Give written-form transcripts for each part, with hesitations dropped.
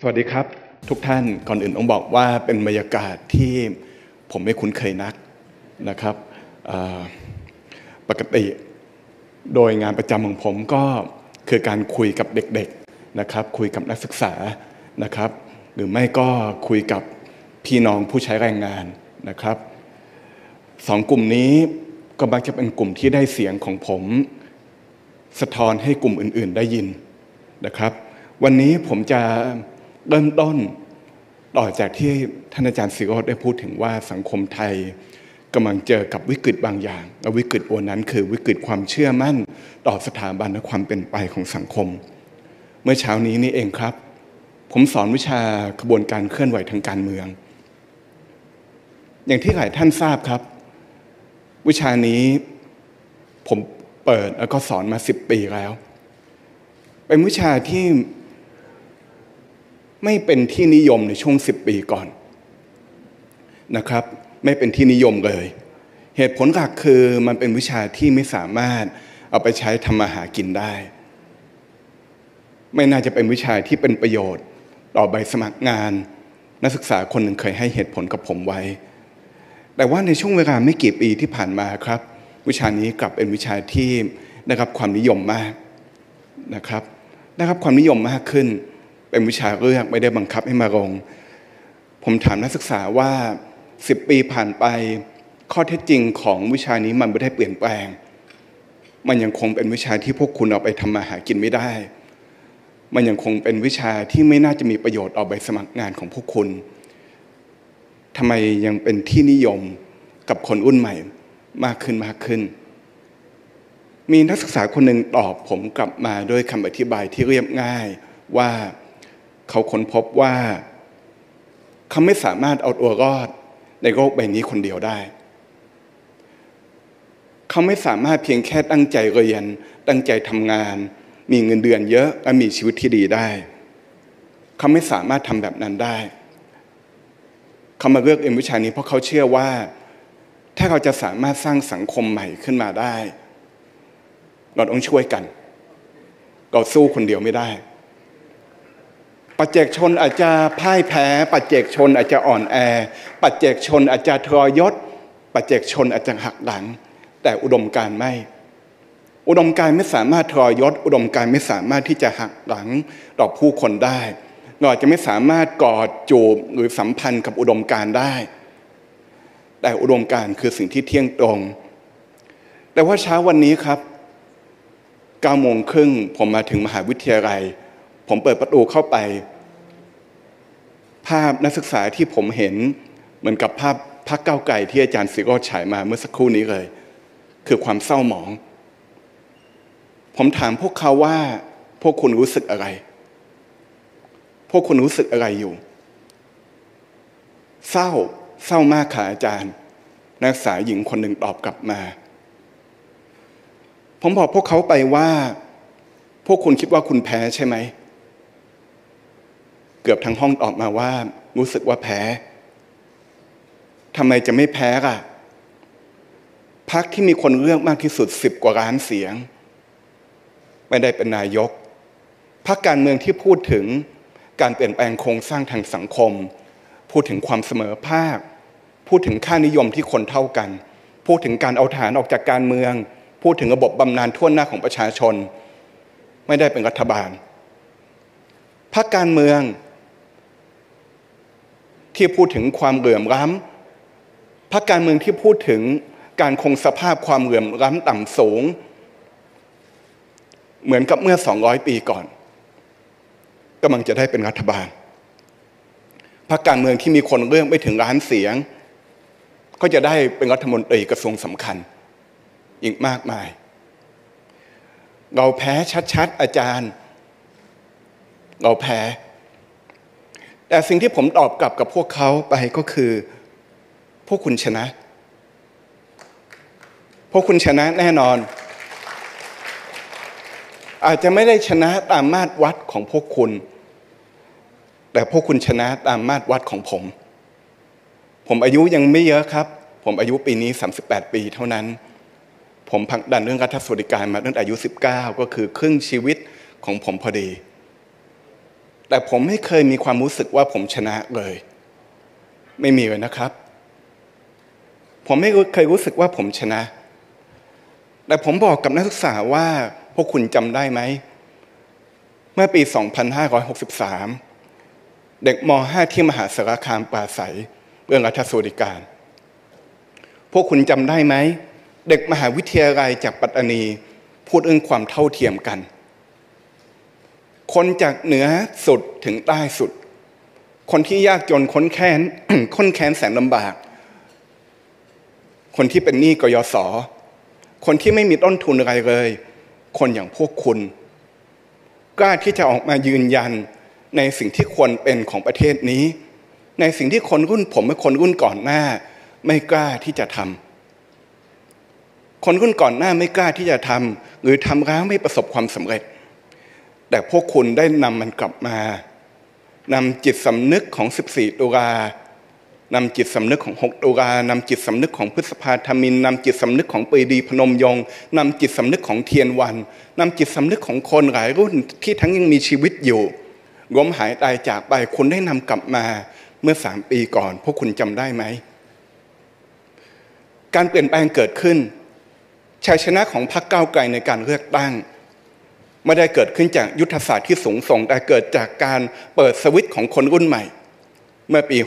สวัสดีครับทุกท่านก่อนอื่นต้องบอกว่าเป็นบรรยากาศที่ผมไม่คุ้นเคยนักนะครับปกติโดยงานประจำของผมก็คือการคุยกับเด็กๆนะครับคุยกับนักศึกษานะครับหรือไม่ก็คุยกับพี่น้องผู้ใช้แรงงานนะครับสองกลุ่มนี้ก็มักจะเป็นกลุ่มที่ได้เสียงของผมสะท้อนให้กลุ่มอื่นๆได้ยินนะครับวันนี้ผมจะเริ่มต้นต่อจากที่ท่านอาจารย์ศิโรจน์ได้พูดถึงว่าสังคมไทยกำลังเจอกับวิกฤตบางอย่างและวิกฤตวันนั้นคือวิกฤตความเชื่อมั่นต่อสถาบันและความเป็นไปของสังคมเมื่อเช้านี้นี่เองครับผมสอนวิชาขบวนการเคลื่อนไหวทางการเมืองอย่างที่หลายท่านทราบครับวิชานี้ผมเปิดแล้วก็สอนมา10 ปีแล้วเป็นวิชาที่ไม่เป็นที่นิยมในช่วง10 ปีก่อนนะครับไม่เป็นที่นิยมเลยเหตุผลหลักคือมันเป็นวิชาที่ไม่สามารถเอาไปใช้ทำมาหากินได้ไม่น่าจะเป็นวิชาที่เป็นประโยชน์ต่อใบสมัครงานนักศึกษาคนหนึ่งเคยให้เหตุผลกับผมไว้แต่ว่าในช่วงเวลาไม่กี่ปีที่ผ่านมาครับวิชานี้กลับเป็นวิชาที่ได้รับความนิยมมากนะครับได้รับความนิยมมากขึ้นเป็นวิชาเลือกไม่ได้บังคับให้มาลงผมถามนักศึกษาว่า10 ปีผ่านไปข้อเท็จจริงของวิชานี้มันไม่ได้เปลี่ยนแปลงมันยังคงเป็นวิชาที่พวกคุณเอาไปทำมาหากินไม่ได้มันยังคงเป็นวิชาที่ไม่น่าจะมีประโยชน์เอาไปสมัครงานของพวกคุณทำไมยังเป็นที่นิยมกับคนรุ่นใหม่มากขึ้นมีนักศึกษาคนหนึ่งตอบผมกลับมาด้วยคำอธิบายที่เรียบง่ายว่าเขาค้นพบว่าเขาไม่สามารถเอาตัวรอดในโลกใบนี้คนเดียวได้เขาไม่สามารถเพียงแค่ตั้งใจเรียนตั้งใจทำงานมีเงินเดือนเยอะและมีชีวิตที่ดีได้เขาไม่สามารถทำแบบนั้นได้เขามาเลือกเอ็มวิชานี้เพราะเขาเชื่อว่าถ้าเราจะสามารถสร้างสังคมใหม่ขึ้นมาได้เราต้องช่วยกันเราสู้คนเดียวไม่ได้ปัจเจกชนอาจจะพ่ายแพ้ปัจเจกชนอาจจะอ่อนแอปัจเจกชนอาจจะทรยศปัจเจกชนอาจจะหักหลังแต่อุดมการณ์ไม่อุดมการณ์ไม่สามารถทรยศอุดมการณ์ไม่สามารถที่จะหักหลังต่อผู้คนได้เราอาจจะไม่สามารถกอดจูบหรือสัมพันธ์กับอุดมการณ์ได้แต่อุดมการณ์คือสิ่งที่เที่ยงตรงแต่ว่าเช้าวันนี้ครับ9 โมงครึ่งผมมาถึงมหาวิทยาลัยผมเปิดประตูเข้าไปภาพนักศึกษาที่ผมเห็นเหมือนกับภาพพรรคก้าวไกลที่อาจารย์ศิโรจน์ฉายมาเมื่อสักครู่นี้เลยคือความเศร้าหมองผมถามพวกเขาว่าพวกคุณรู้สึกอะไรพวกคุณรู้สึกอะไรอยู่เศร้ามากค่ะอาจารย์นักศึกษาหญิงคนหนึ่งตอบกลับมาผมบอกพวกเขาไปว่าพวกคุณคิดว่าคุณแพ้ใช่ไหมเกือบทั้งห้องตอบมาว่ารู้สึกว่าแพ้ทำไมจะไม่แพ้ล่ะพรรคที่มีคนเลือกมากที่สุด10 กว่าล้านเสียงไม่ได้เป็นนายกพรรคการเมืองที่พูดถึงการเปลี่ยนแปลงโครงสร้างทางสังคมพูดถึงความเสมอภาคพูดถึงค่านิยมที่คนเท่ากันพูดถึงการเอาฐานออกจากการเมืองพูดถึงระบบบำนาญทั่วหน้าของประชาชนไม่ได้เป็นรัฐบาลพรรคการเมืองที่พูดถึงความเหลื่อมล้ำพรรคการเมืองที่พูดถึงการคงสภาพความเหลื่อมล้ำต่ำสูงเหมือนกับเมื่อ200 ปีก่อนกำลังจะได้เป็นรัฐบาลพรรคการเมืองที่มีคนเลือกไม่ถึง1,000,000 เสียงก็จะได้เป็นรัฐมนตรีกระทรวงสำคัญอีกมากมายเราแพ้ชัดๆอาจารย์เราแพ้แต่สิ่งที่ผมตอบกลับกับพวกเขาไปก็คือพวกคุณชนะพวกคุณชนะแน่นอนอาจจะไม่ได้ชนะตามมาตรวัดของพวกคุณแต่พวกคุณชนะตามมาตรวัดของผมผมอายุยังไม่เยอะครับผมอายุปีนี้38 ปีเท่านั้นผมผลักดันเรื่องรัฐสวัสดิการมาตั้งแต่อายุ19ก็คือครึ่งชีวิตของผมพอดี แต่ผมไม่เคยมีความรู้สึกว่าผมชนะเลยไม่มีเลยนะครับผมไม่เคยรู้สึกว่าผมชนะแต่ผมบอกกับนักศึกษาว่าพวกคุณจำได้ไหมเมื่อปี2563เด็กม.5 ที่มหาสารคามปราศัยเรื่องรัฐสวัสดิการพวกคุณจำได้ไหมเด็กมหาวิทยาลัยจากปัตตานีพูดเรื่องความเท่าเทียมกันคนจากเหนือสุดถึงใต้สุดคนที่ยากจนค้นแค้นแสนลำบากคนที่เป็นหนี้กยศคนที่ไม่มีต้นทุนอะไรเลยคนอย่างพวกคุณกล้าที่จะออกมายืนยันในสิ่งที่ควรเป็นของประเทศนี้ในสิ่งที่คนรุ่นผมและคนรุ่นก่อนหน้าไม่กล้าที่จะทำคนรุ่นก่อนหน้าไม่กล้าที่จะทำหรือทำแล้วไม่ประสบความสำเร็จแต่พวกคุณได้นำมันกลับมานำจิตสำนึกของ14ตุลานำจิตสำนึกของ6ตุลานำจิตสำนึกของพฤษภาธมินนำจิตสำนึกของปรีดีพนมยงค์นำจิตสำนึกของเทียนวันนำจิตสำนึกของคนหลายรุ่นที่ทั้งยังมีชีวิตอยู่ล้มหายตายจากไปคุณได้นำกลับมาเมื่อ3ปีก่อนพวกคุณจำได้ไหมการเปลี่ยนแปลงเกิดขึ้นชัยชนะของพรรคก้าวไกลในการเลือกตั้งไม่ได้เกิดขึ้นจากยุทธศาสตร์ที่สูงส่งแต่เกิดจากการเปิดสวิตช์ของคนรุ่นใหม่เมื่อปี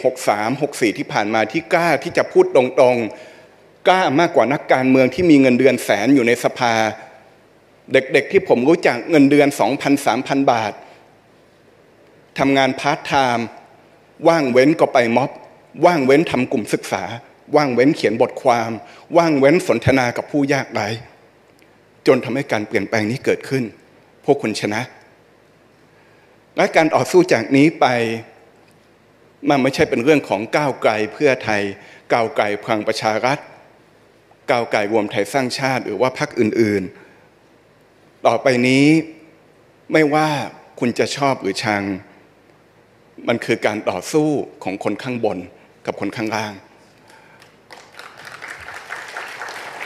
63-64ที่ผ่านมาที่กล้าที่จะพูดตรงๆกล้ามากกว่านักการเมืองที่มีเงินเดือนแสนอยู่ในสภาเด็กๆที่ผมรู้จักเงินเดือน 2,000-3,000 บาททำงานพาร์ทไทม์ว่างเว้นก็ไปม็อบว่างเว้นทำกลุ่มศึกษาว่างเว้นเขียนบทความว่างเว้นสนทนากับผู้ยากไร้จนทำให้การเปลี่ยนแปลงนี้เกิดขึ้นพวกคุณชนะและการต่อสู้จากนี้ไปมันไม่ใช่เป็นเรื่องของก้าวไกลเพื่อไทยก้าวไกลพลังประชารัฐก้าวไกลรวมไทยสร้างชาติหรือว่าพรรคอื่นๆต่อไปนี้ไม่ว่าคุณจะชอบหรือชังมันคือการต่อสู้ของคนข้างบนกับคนข้างล่าง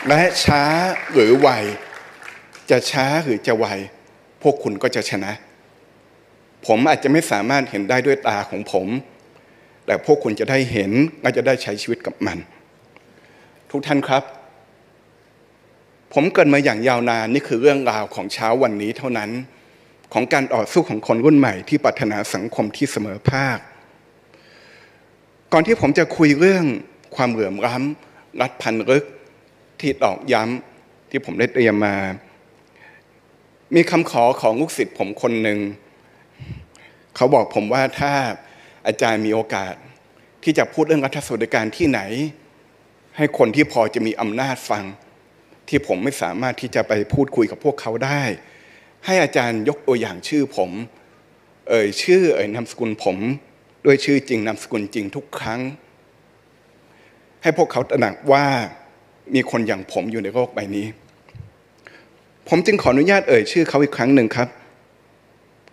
และช้าหรือไวจะช้าหรือจะไวพวกคุณก็จะชนะผมอาจจะไม่สามารถเห็นได้ด้วยตาของผมแต่พวกคุณจะได้เห็นและจะได้ใช้ชีวิตกับมันทุกท่านครับผมเกิดมาอย่างยาวนานนี่คือเรื่องราวของเช้าวันนี้เท่านั้นของการต่อสู้ของคนรุ่นใหม่ที่ปรารถนาสังคมที่เสมอภาคก่อนที่ผมจะคุยเรื่องความเหลื่อมล้ำรัฐพันลึกที่ตอกย้ำที่ผมได้เตรียมมามีคำขอของลูกศิษย์ผมคนหนึ่งเขาบอกผมว่าถ้าอาจารย์มีโอกาสที่จะพูดเรื่องรัฐสวัสดิการที่ไหนให้คนที่พอจะมีอำนาจฟังที่ผมไม่สามารถที่จะไปพูดคุยกับพวกเขาได้ให้อาจารย์ยกตัวอย่างชื่อผมเอ่ยชื่อเอ่ยนามสกุลผมด้วยชื่อจริงนามสกุลจริงทุกครั้งให้พวกเขาตระหนักว่ามีคนอย่างผมอยู่ในโลกใบนี้ผมจึงขออนุญาตเอ่ยชื่อเขาอีกครั้งหนึ่งครับ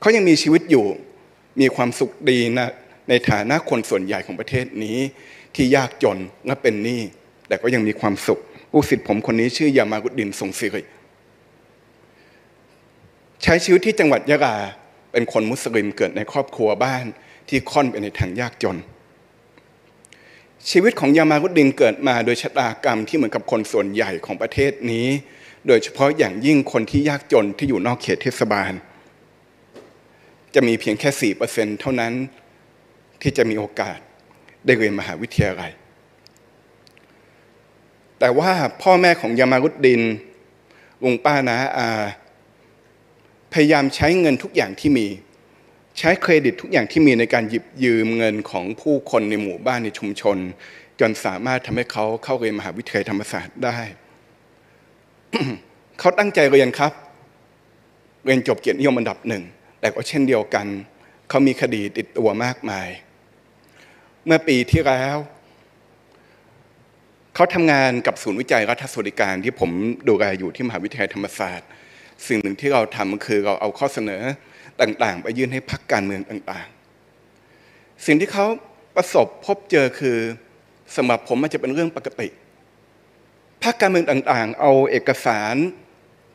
เขายังมีชีวิตอยู่มีความสุขดีนะในฐานะคนส่วนใหญ่ของประเทศนี้ที่ยากจนและเป็นหนี้แต่ก็ยังมีความสุขลูกศิษย์ผมคนนี้ชื่อยามากุดดินทรงศิริใช้ชีวิตที่จังหวัดยะลาเป็นคนมุสลิมเกิดในครอบครัวบ้านที่ค่อนไปในทางยากจนชีวิตของยามากุดดินเกิดมาโดยชะตากรรมที่เหมือนกับคนส่วนใหญ่ของประเทศนี้โดยเฉพาะอย่างยิ่งคนที่ยากจนที่อยู่นอกเขตเทศบาลจะมีเพียงแค่ 4% เท่านั้นที่จะมีโอกาสได้เรียนมหาวิทยาลัยแต่ว่าพ่อแม่ของยามากุดดินลุงป้าน้าอาพยายามใช้เงินทุกอย่างที่มีใช้เครดิตทุกอย่างที่มีในการหยิบยืมเงินของผู้คนในหมู่บ้านในชุมชนจนสามารถทำให้เขาเข้าเรียนมหาวิทยาลัยธรรมศาสตร์ได้ เขาตั้งใจเรียนครับเรียนจบเกียรตินิยมอันดับ1แต่ก็เช่นเดียวกันเขามีคดีติดตัวมากมายเมื่อปีที่แล้วเขาทำงานกับศูนย์วิจัยรัฐสวัสดิการที่ผมดูแลอยู่ที่มหาวิทยาลัยธรรมศาสตร์สิ่งหนึ่งที่เราทำคือเราเอาข้อเสนอต่างๆไปยื่นให้พรรคการเมืองต่างๆสิ่งที่เขาประสบพบเจอคือสำหรับผมมันจะเป็นเรื่องปกติพรรคการเมืองต่างๆเอาเอกสาร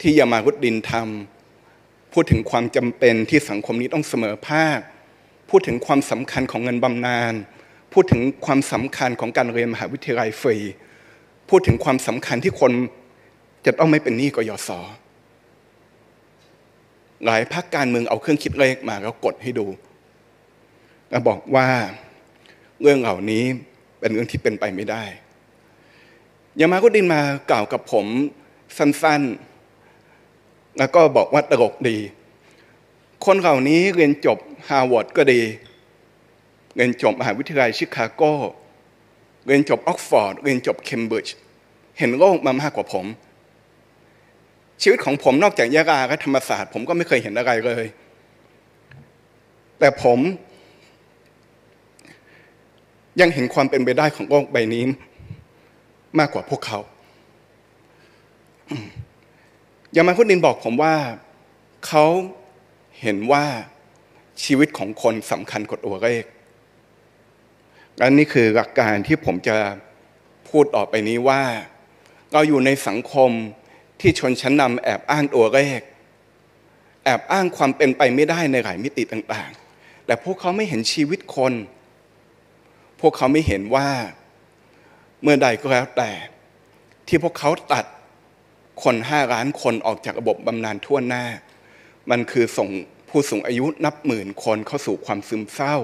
ที่ยามากุดดินทำพูดถึงความจำเป็นที่สังคมนี้ต้องเสมอภาค พูดถึงความสำคัญของเงินบำนาญพูดถึงความสำคัญของการเรียนมหาวิทยาลัยฟรีพูดถึงความสำคัญที่คนจะต้องไม่เป็นหนี้กยศ.หลายพรรคการเมืองเอาเครื่องคิดเลขมาแล้วกดให้ดูแล้วบอกว่าเรื่องเหล่านี้เป็นเรื่องที่เป็นไปไม่ได้ยามาก็ดินมากล่าวกับผมสั้นๆแล้วก็บอกว่าตลกดีคนเหล่านี้เรียนจบฮาร์วาร์ดก็ดีเรียนจบมหาวิทยาลัยชิคาโกเรียนจบออกฟอร์ดเรียนจบเคมบริดจ์เห็นโลกมามากกว่าผมชีวิตของผมนอกจากยะลาและธรรมศาสตร์ผมก็ไม่เคยเห็นอะไรเลยแต่ผมยังเห็นความเป็นไปได้ของโลกใบนี้มากกว่าพวกเขายามาคุดินบอกผมว่าเขาเห็นว่าชีวิตของคนสำคัญกว่าตัวเลขและนี่คือหลักการที่ผมจะพูดต่อไปนี้ว่าเราอยู่ในสังคมที่ชนชั้นนำแอบอ้างตัวเลขแอบอ้างความเป็นไปไม่ได้ในหลายมิติต่างๆแต่พวกเขาไม่เห็นชีวิตคนพวกเขาไม่เห็นว่าเมื่อใดก็แล้วแต่ที่พวกเขาตัดคน5 ล้านคนออกจากระบบบำนาญทั่วหน้ามันคือส่งผู้สูงอายุนับหมื่นคนเข้าสู่ความซึมเศร้า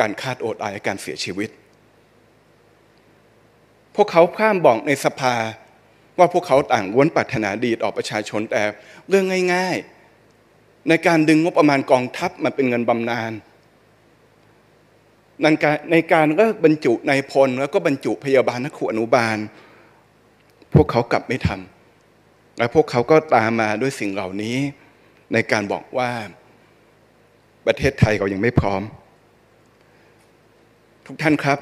การฆ่าตัวตายและการเสียชีวิตพวกเขาข้ามบอกในสภาว่าพวกเขาต่างล้วนปรารถนาดีต่อประชาชนแต่เรื่องง่ายๆในการดึงงบประมาณกองทัพมาเป็นเงินบำนาญในการเลิกบรรจุนายพลแล้วก็บรรจุพยาบาลนักครูอนุบาลพวกเขากลับไม่ทำและพวกเขาก็ตามมาด้วยสิ่งเหล่านี้ในการบอกว่าประเทศไทยเรายังไม่พร้อมทุกท่านครับ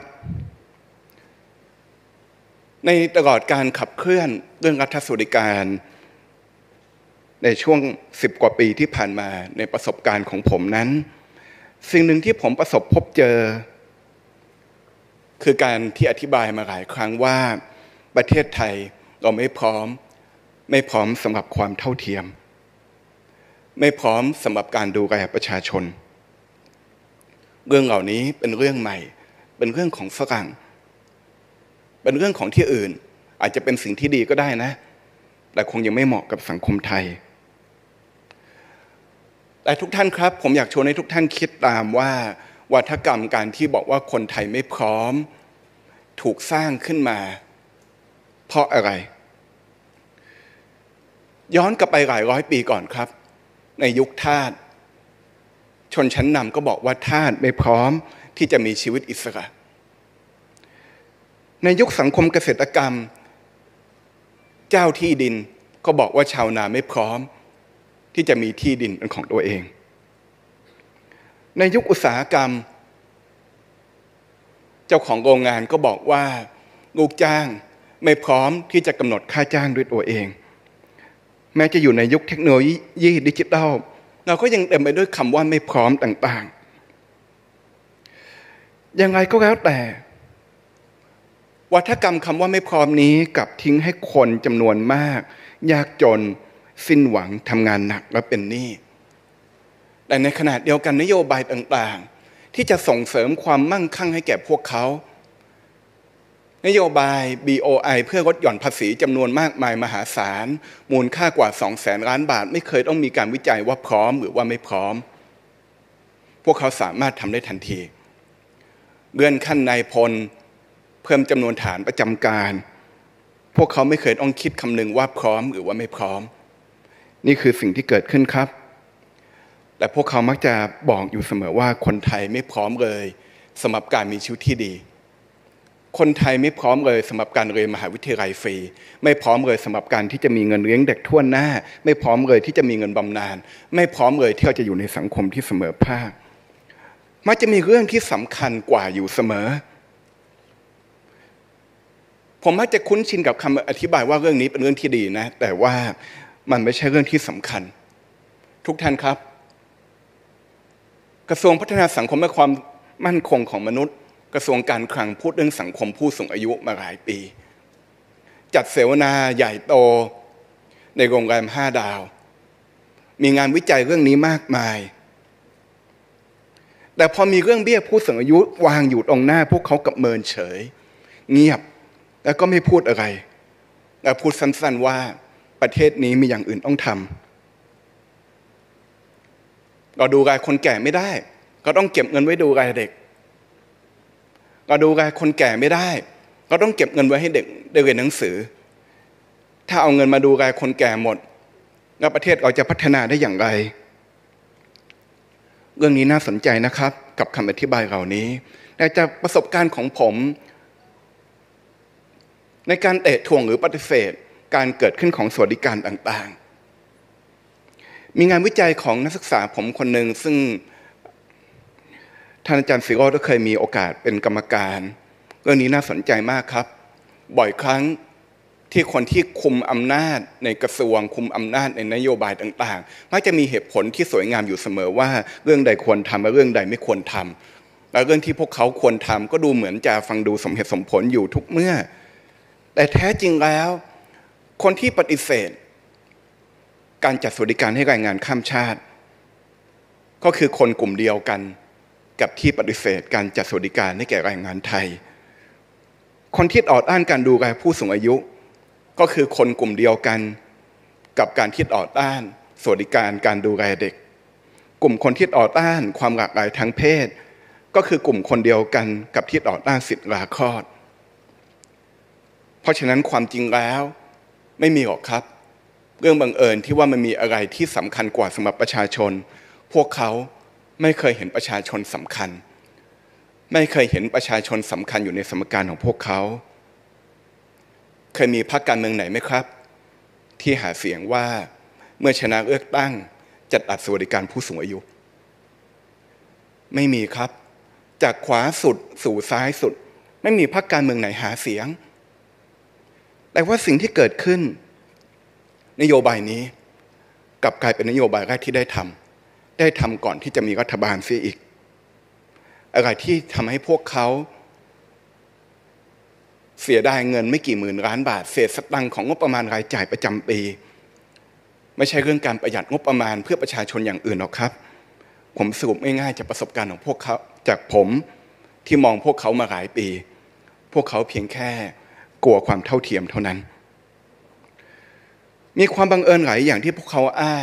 ในตลอดการขับเคลื่อนเรื่องรัฐสวัสดิการในช่วง10 กว่าปีที่ผ่านมาในประสบการณ์ของผมนั้นสิ่งหนึ่งที่ผมประสบพบเจอคือการที่อธิบายมาหลายครั้งว่าประเทศไทยเราไม่พร้อมสำหรับความเท่าเทียมไม่พร้อมสำหรับการดูแลประชาชนเรื่องเหล่านี้เป็นเรื่องใหม่เป็นเรื่องของฝรั่งเป็นเรื่องของที่อื่นอาจจะเป็นสิ่งที่ดีก็ได้นะแต่คงยังไม่เหมาะกับสังคมไทยแต่ทุกท่านครับผมอยากชวนให้ทุกท่านคิดตามว่าวัฒกรรมการที่บอกว่าคนไทยไม่พร้อมถูกสร้างขึ้นมาเพราะอะไรย้อนกลับไปหลายร้อยปีก่อนครับในยุคทาสชนชั้นนำก็บอกว่าทาสไม่พร้อมที่จะมีชีวิตอิสระในยุคสังคมเกษตรกรรมเจ้าที่ดินก็บอกว่าชาวนาไม่พร้อมที่จะมีที่ดินเป็นของตัวเองในยุคอุตสาหกรรมเจ้าของโรงงานก็บอกว่าลูกจ้างไม่พร้อมที่จะกำหนดค่าจ้างด้วยตัวเองแม้จะอยู่ในยุคเทคโนโลยีดิจิทัลเราก็ยังเต็มไปด้วยคำว่าไม่พร้อมต่างๆยังไงก็แล้วแต่วัฒกรรมคำว่าไม่พร้อมนี้กลับทิ้งให้คนจำนวนมากยากจนสิ้นหวังทำงานหนักและเป็นหนี้แต่ในขณะเดียวกันนโยบายต่างๆที่จะส่งเสริมความมั่งคั่งให้แก่พวกเขานโยบาย BOI เพื่อลดหย่อนภาษีจำนวนมากมายมหาศาลมูลค่ากว่า 200,000 ล้านบาทไม่เคยต้องมีการวิจัยว่าพร้อมหรือว่าไม่พร้อมพวกเขาสามารถทำได้ทันทีเลื่อนขั้นนายพลเพิ่มจำนวนฐานประจำการพวกเขาไม่เคยต้องคิดคำนึงว่าพร้อมหรือว่าไม่พร้อมนี่คือสิ่งที่เกิดขึ้นครับแต่พวกเขามักจะบอกอยู่เสมอว่าคนไทยไม่พร้อมเลยสำหรับการมีชีวิตที่ดีคนไทยไม่พร้อมเลยสำหรับการเรียนมหาวิทยาลัยฟรีไม่พร้อมเลยสำหรับการที่จะมีเงินเลี้ยงเด็กทั่วหน้าไม่พร้อมเลยที่จะมีเงินบำนาญไม่พร้อมเลยที่เราจะอยู่ในสังคมที่เสมอภาคมักจะมีเรื่องที่สำคัญกว่าอยู่เสมอผมมักจะคุ้นชินกับคำอธิบายว่าเรื่องนี้เป็นเรื่องที่ดีนะแต่ว่ามันไม่ใช่เรื่องที่สำคัญทุกท่านครับกระทรวงพัฒนาสังคมและความมั่นคงของมนุษย์กระทรวงการคลังพูดเรื่องสังคมผู้สูงอายุมาหลายปีจัดเสวนาใหญ่โตในโรงแรม5 ดาวมีงานวิจัยเรื่องนี้มากมาย แต่พอมีเรื่องเบี้ยผู้สูงอายุวางอยู่ตรงหน้าพวกเขากับเมินเฉยเงียบแล้วก็ไม่พูดอะไรแต่พูดสั้นๆว่าประเทศนี้มีอย่างอื่นต้องทำเราดูรายคนแก่ไม่ได้ก็ต้องเก็บเงินไว้ดูรายเด็กเราดูรายคนแก่ไม่ได้ก็ต้องเก็บเงินไว้ให้เด็กได้เรียนหนังสือถ้าเอาเงินมาดูรายคนแก่หมดแล้วประเทศเราจะพัฒนาได้อย่างไรเรื่องนี้น่าสนใจนะครับกับคำอธิบายเหล่านี้แต่จากประสบการณ์ของผมในการเตะถ่วงหรือปฏิเสธการเกิดขึ้นของสวัสดิการต่างๆมีงานวิจัยของนักศึกษาผมคนหนึ่งซึ่งท่านอาจารย์ศิโรจน์ก็เคยมีโอกาสเป็นกรรมการเรื่องนี้น่าสนใจมากครับบ่อยครั้งที่คนที่คุมอำนาจในกระทรวงคุมอำนาจในนโยบายต่างๆมักจะมีเหตุผลที่สวยงามอยู่เสมอว่าเรื่องใดควรทำและเรื่องใดไม่ควรทำและเรื่องที่พวกเขาควรทำก็ดูเหมือนจะฟังดูสมเหตุสมผลอยู่ทุกเมื่อแต่แท้จริงแล้วคนที่ปฏิเสธการจัดสวัสดิการให้แรงงานข้ามชาติก็คือคนกลุ่มเดียวกันกับที่ปฏิเสธการจัดสวัสดิการให้แก่แรงงานไทยคนที่ต่อต้านการดูแลผู้สูงอายุก็คือคนกลุ่มเดียวกันกับการที่ต่อต้านสวัสดิการการดูแลเด็กกลุ่มคนที่ต่อต้านความหลากหลายทางเพศก็คือกลุ่มคนเดียวกันกับที่ต่อต้านสิทธิลาคลอดเพราะฉะนั้นความจริงแล้วไม่มีหรอกครับเรื่องบังเอิญที่ว่ามันมีอะไรที่สำคัญกว่าสำหรับประชาชนพวกเขาไม่เคยเห็นประชาชนสำคัญไม่เคยเห็นประชาชนสำคัญอยู่ในสมการของพวกเขาเคยมีพรรคการเมืองไหนไหมครับที่หาเสียงว่าเมื่อชนะเลือกตั้งจัดอัดสวัสดิการผู้สูงอายุไม่มีครับจากขวาสุดสู่ซ้ายสุดไม่มีพรรคการเมืองไหนหาเสียงแต่ว่าสิ่งที่เกิดขึ้นนโยบายนี้กลับกลายเป็นนโยบายแรกที่ได้ทำก่อนที่จะมีรัฐบาลเสียอีกอะไรที่ทำให้พวกเขาเสียดายเงินไม่กี่หมื่นล้านบาทเศษสตังค์ของงบประมาณรายจ่ายประจำปีไม่ใช่เรื่องการประหยัดงบประมาณเพื่อประชาชนอย่างอื่นหรอกครับผมสรุปง่ายๆจากประสบการณ์ของพวกเขาจากผมที่มองพวกเขามาหลายปีพวกเขาเพียงแค่กลัวความเท่าเทียมเท่านั้นมีความบังเอิญหลายอย่างที่พวกเขาอ้า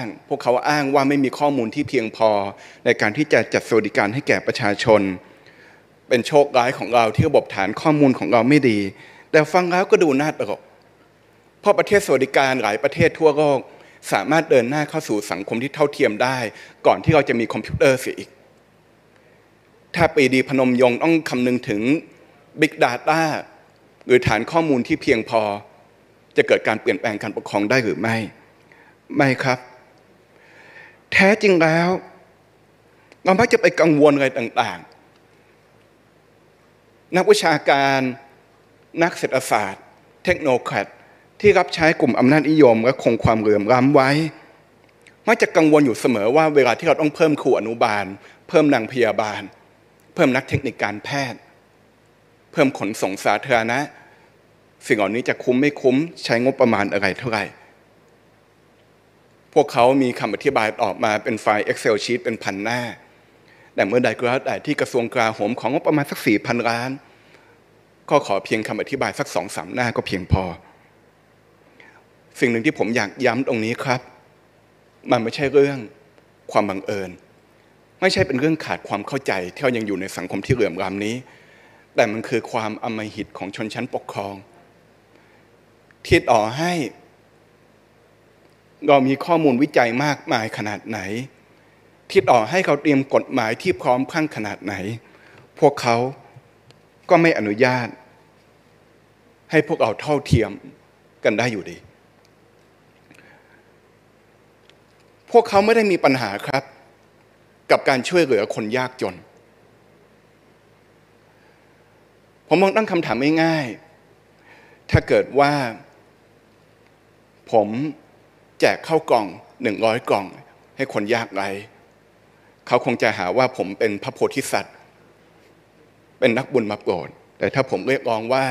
งว่าไม่มีข้อมูลที่เพียงพอในการที่จะจัดสวัสดิการให้แก่ประชาชนเป็นโชคร้ายของเราที่ระบบฐานข้อมูลของเราไม่ดีแต่ฟังแล้วก็ดูน่าตลกเพราะประเทศสวัสดิการหลายประเทศทั่วโลกสามารถเดินหน้าเข้าสู่สังคมที่เท่าเทียมได้ก่อนที่เราจะมีคอมพิวเตอร์เสียอีกถ้าปรีดีพนมยงค์ต้องคำนึงถึง Big Data หรือฐานข้อมูลที่เพียงพอจะเกิดการเปลี่ยนแปลงการปกครองได้หรือไม่ครับแท้จริงแล้วเรามักจะไปกังวลอะไรต่างๆนักวิชาการนักเศรษฐศาสตร์เทคโนแครตที่รับใช้กลุ่มอำนาจนิยมและคงความเหลื่อมล้ำไว้มักจะกังวลอยู่เสมอว่าเวลาที่เราต้องเพิ่มครูอนุบาลเพิ่มนางพยาบาลเพิ่มนักเทคนิคการแพทย์เพิ่มขนส่งสาธารณะสิ่งเหล่านี้จะคุ้มไม่คุ้มใช้งบประมาณอะไรเท่าไหร่พวกเขามีคำอธิบายออกมาเป็นไฟล์ Excel Sheet เป็นพันหน้าแต่เมื่อใดก็แล้วแต่ที่กระทรวงกลาโหมของงบประมาณสัก 4,000 ล้านก็ขอเพียงคำอธิบายสัก 2-3 หน้าก็เพียงพอสิ่งหนึ่งที่ผมอยากย้ำตรงนี้ครับมันไม่ใช่เรื่องความบังเอิญไม่ใช่เป็นเรื่องขาดความเข้าใจที่เรายังอยู่ในสังคมที่เหลื่อมล้ำนี้แต่มันคือความอำมหิตของชนชั้นปกครองที่ต่อให้เรามีข้อมูลวิจัยมากมายขนาดไหนที่ต่อให้เขาเตรียมกฎหมายที่พร้อมข้างขนาดไหนพวกเขาก็ไม่อนุญาตให้พวกเราเท่าเทียมกันได้อยู่ดีพวกเขาไม่ได้มีปัญหาครับกับการช่วยเหลือคนยากจนผมมองตั้งคำถามง่ายๆถ้าเกิดว่าผมแจกข้าวกล่อง100กล่องให้คนยากไร้เขาคงจะหาว่าผมเป็นพระโพธิสัตว์เป็นนักบุญมาโปรดแต่ถ้าผมเรียกร้องว่า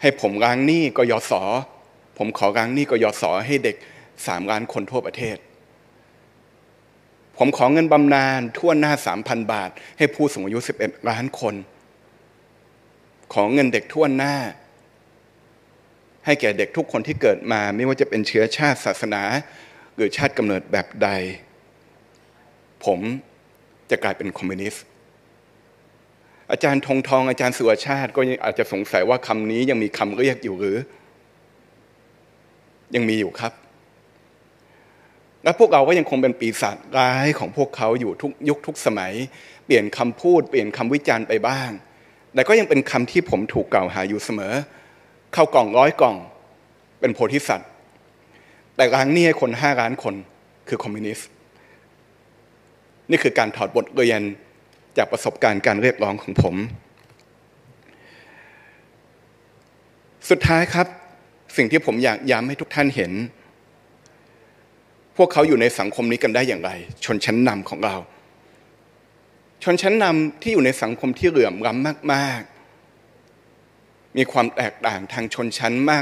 ให้ผมล้างหนี้กยศ.ผมขอล้างหนี้กยศ.ให้เด็ก3 ล้านคนทั่วประเทศ ผมขอเงินบำนาญทั่วหน้า 3,000 บาทให้ผู้สูงอายุ11ล้านคนขอเงินเด็กทั่วหน้าให้แก่เด็กทุกคนที่เกิดมาไม่ว่าจะเป็นเชื้อชาติศาสนาหรือชาติกำเนิดแบบใดผมจะกลายเป็นคอมมิวนิสต์อาจารย์ธงทองอาจารย์สุวชาติก็อาจจะสงสัยว่าคำนี้ยังมีคำเรียกอยู่หรือยังมีอยู่ครับและพวกเราก็ยังคงเป็นปีศาจร้ายของพวกเขาอยู่ทุกยุคทุกสมัยเปลี่ยนคำพูดเปลี่ยนคำวิจารณ์ไปบ้างแต่ก็ยังเป็นคำที่ผมถูกกล่าวหาอยู่เสมอเข้ากล่อง100 กล่องเป็นโพธิสัตว์แต่ล้างหนี้ให้คน5 ล้านคนคือคอมมิวนิสต์นี่คือการถอดบทเรียนจากประสบการณ์การเรียกร้องของผมสุดท้ายครับสิ่งที่ผมอยากย้ำให้ทุกท่านเห็นพวกเขาอยู่ในสังคมนี้กันได้อย่างไรชนชั้นนำของเราชนชั้นนำที่อยู่ในสังคมที่เหลื่อมล้ำมากๆมีความแตกต่างทางชนชั้นม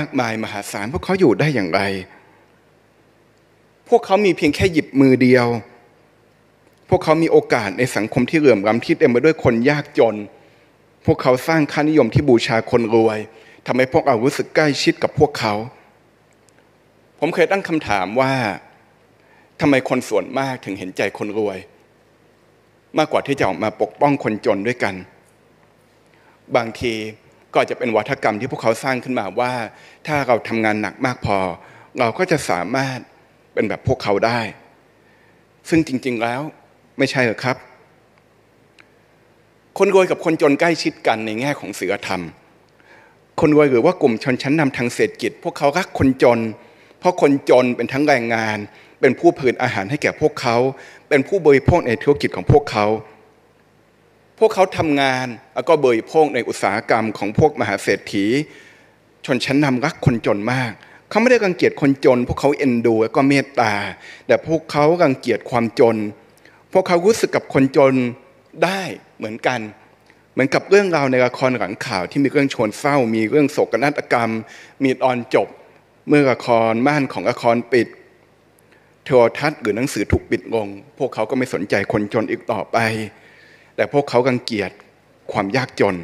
ากมายมหาศาลพวกเขาอยู่ได้อย่างไรพวกเขามีเพียงแค่หยิบมือเดียวพวกเขามีโอกาสในสังคมที่เหลื่อมล้ำที่เต็มไปด้วยคนยากจนพวกเขาสร้างค่านิยมที่บูชาคนรวยทำให้พวกเรารู้สึกใกล้ชิดกับพวกเขาผมเคยตั้งคำถามว่าทำไมคนส่วนมากถึงเห็นใจคนรวยมากกว่าที่จะออกมาปกป้องคนจนด้วยกันบางทีก็จะเป็นวัฒกรรมที่พวกเขาสร้างขึ้นมาว่าถ้าเราทำงานหนักมากพอเราก็จะสามารถเป็นแบบพวกเขาได้ซึ่งจริงๆแล้วไม่ใช่หรอกครับคนรวยกับคนจนใกล้ชิดกันในแง่ของศีลธรรมคนรวยหรือว่ากลุ่มชนชั้นนำทางเศรษฐกิจพวกเขารักคนจนเพราะคนจนเป็นทั้งแรงงานเป็นผู้ผลิตอาหารให้แก่พวกเขาเป็นผู้บริโภคในธุรกิจของพวกเขาพวกเขาทำงานแล้วก็บริโภคในอุตสาหกรรมของพวกมหาเศรษฐีชนชั้นนำรักคนจนมากเขาไม่ได้รังเกียจคนจนพวกเขาเอ็นดูและก็เมตตาแต่พวกเขารังเกียจความจนพวกเขารู้สึกกับคนจนได้เหมือนกันเหมือนกับเรื่องราวในละครหลังข่าวที่มีเรื่องชวนเศร้ามีเรื่องโศกนาฏกรรมมีตอนจบเมื่อละครม่านของละครปิดโทรทัศน์หรือหนังสือถูกปิดลงพวกเขาก็ไม่สนใจคนจนอีกต่อไปแต่พวกเขารังเกียจความยากจน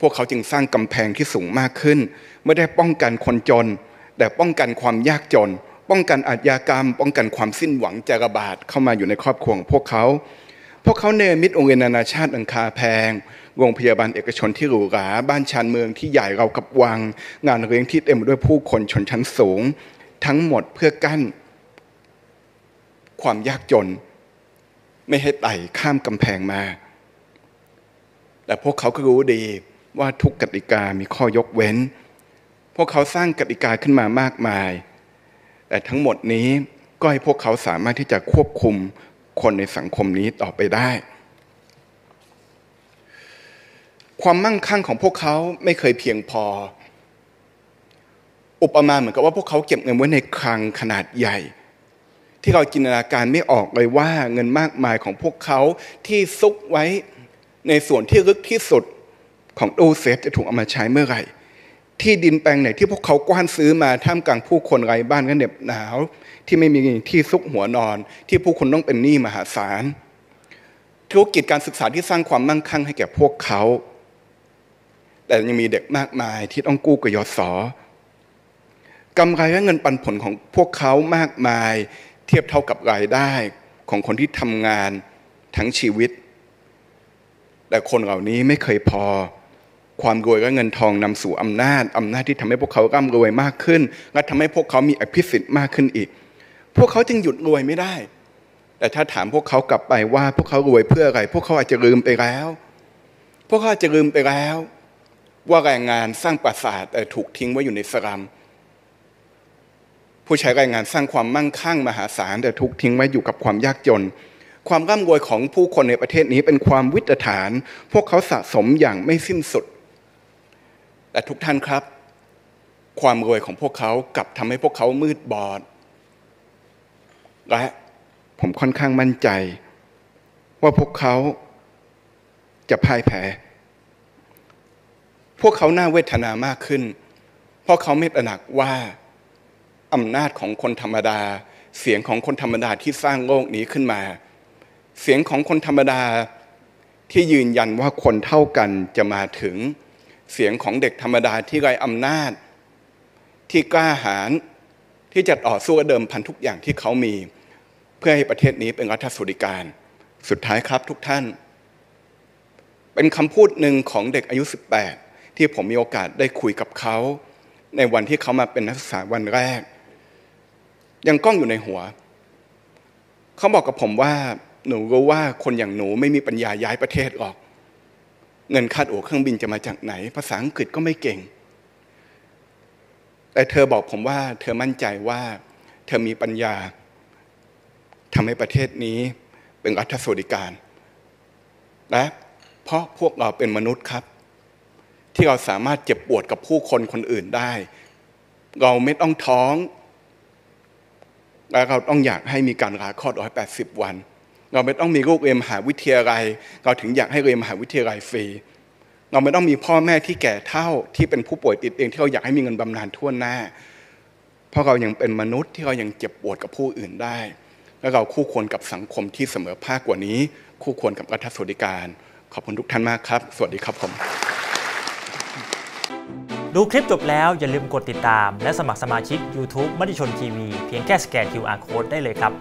พวกเขาจึงสร้างกำแพงที่สูงมากขึ้นไม่ได้ป้องกันคนจนแต่ป้องกันความยากจนป้องกันอาชญากรรมป้องกันความสิ้นหวังจะระบาดเข้ามาอยู่ในครอบครัวของพวกเขาเนรมิตโรงเรียนนานาชาติอังคาแพงโรงพยาบาลเอกชนที่หรูหราบ้านชานเมืองที่ใหญ่เรากับวังงานเลี้ยงที่เต็มไปด้วยผู้คนชนชั้นสูงทั้งหมดเพื่อกั้นความยากจนไม่ให้ไต่ข้ามกำแพงมาแต่พวกเขาก็รู้ดีว่าทุกกติกามีข้อยกเว้นพวกเขาสร้างกติกาขึ้นมามากมายแต่ทั้งหมดนี้ก็ให้พวกเขาสามารถที่จะควบคุมคนในสังคมนี้ต่อไปได้ความมั่งคั่งของพวกเขาไม่เคยเพียงพออุปมาเหมือนกับว่าพวกเขาเก็บเงินไว้ในคลังขนาดใหญ่ที่เราจินตนาการไม่ออกเลยว่าเงินมากมายของพวกเขาที่ซุกไว้ในส่วนที่ลึกที่สุดของตู้เซฟจะถูกเอามาใช้เมื่อไหร่ที่ดินแปลงไหนที่พวกเขากว้านซื้อมาท่ามกลางผู้คนไร้บ้านและเหน็บหนาวที่ไม่มีที่ซุกหัวนอนที่ผู้คนต้องเป็นหนี้มหาศาลธุรกิจการศึกษาที่สร้างความมั่งคั่งให้แก่พวกเขาแต่ยังมีเด็กมากมายที่ต้องกู้กยศกำไรและเงินปันผลของพวกเขามากมายเทียบเท่ากับรายได้ของคนที่ทำงานทั้งชีวิตแต่คนเหล่านี้ไม่เคยพอความรวยและเงินทองนำสู่อำนาจที่ทำให้พวกเขาร่ำรวยมากขึ้นและทำให้พวกเขามีอภิสิทธิ์มากขึ้นอีกพวกเขาจึงหยุดรวยไม่ได้แต่ถ้าถามพวกเขากลับไปว่าพวกเขารวยเพื่ออะไรพวกเขาอาจจะลืมไปแล้วว่าแรงงานสร้างปราสาทแต่ถูกทิ้งไว้อยู่ในสลัมผู้ใช้แรงงานสร้างความมั่งคั่งมหาศาลแต่ถูกทิ้งไว้อยู่กับความยากจนความร่ำรวยของผู้คนในประเทศนี้เป็นความวิตฐานพวกเขาสะสมอย่างไม่สิ้นสุดแต่ทุกท่านครับความรวยของพวกเขากลับทำให้พวกเขามืดบอดและผมค่อนข้างมั่นใจว่าพวกเขาจะพ่ายแพ้พวกเขาน่าเวทนามากขึ้นเพราะเขาไม่ตระหนักว่าอำนาจของคนธรรมดา เสียงของคนธรรมดาที่สร้างโลกนี้ขึ้นมาเสียงของคนธรรมดาที่ยืนยันว่าคนเท่ากันจะมาถึงเสียงของเด็กธรรมดาที่ไร้อำนาจที่กล้าหาญที่จะต่อสู้เดิมพันทุกอย่างที่เขามีเพื่อให้ประเทศนี้เป็นรัฐสวัสดิการสุดท้ายครับทุกท่านเป็นคำพูดหนึ่งของเด็กอายุ18ที่ผมมีโอกาสได้คุยกับเขาในวันที่เขามาเป็นนักศึกษาวันแรกยังก้องอยู่ในหัวเขาบอกกับผมว่าหนูรู้ว่าคนอย่างหนูไม่มีปัญญาย้ายประเทศหรอกเงินค่าตั๋วเครื่องบินจะมาจากไหนภาษาอังกฤษก็ไม่เก่งแต่เธอบอกผมว่าเธอมั่นใจว่าเธอมีปัญญาทำให้ประเทศนี้เป็นรัฐสวัสดิการนะเพราะพวกเราเป็นมนุษย์ครับที่เราสามารถเจ็บปวดกับผู้คนคนอื่นได้เราไม่ต้องท้องและเราต้องอยากให้มีการลาคลอด180วันเราไม่ต้องมีลูกเรียนมหาวิทยาลัยเราถึงอยากให้เรียนมหาวิทยาลัยฟรีเราไม่ต้องมีพ่อแม่ที่แก่เฒ่าที่เป็นผู้ป่วยติดเตียงที่เราอยากให้มีเงินบำนาญทั่วหน้าเพราะเรายังเป็นมนุษย์ที่เรายังเจ็บปวดกับผู้อื่นได้และเราคู่ควรกับสังคมที่เสมอภาคกว่านี้คู่ควรกับรัฐสวัสดิการขอบคุณทุกท่านมากครับสวัสดีครับผมดูคลิปจบแล้วอย่าลืมกดติดตามและสมัครสมาชิก YouTube มติชนทีวีเพียงแค่สแกน QR Code ได้เลยครับ